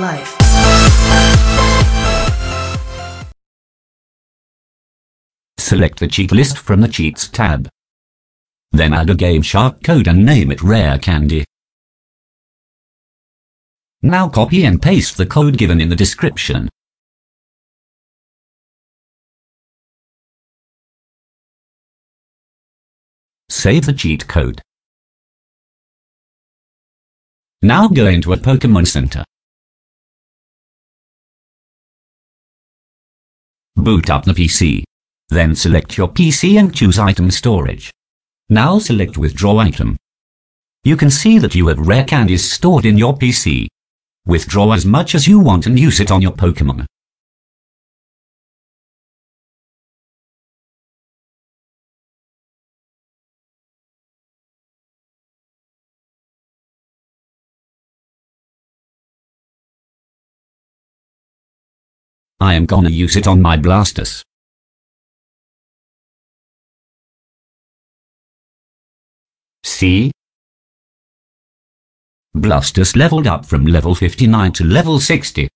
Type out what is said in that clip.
life. Select the cheat list from the Cheats tab. Then add a Game Shark code and name it Rare Candy. Now copy and paste the code given in the description. Save the cheat code. Now go into a Pokemon Center. Boot up the PC. Then select your PC and choose Item Storage. Now select Withdraw Item. You can see that you have Rare Candies stored in your PC. Withdraw as much as you want and use it on your Pokemon. I am gonna use it on my Blastoise. See? Blastoise leveled up from level 59 to level 60.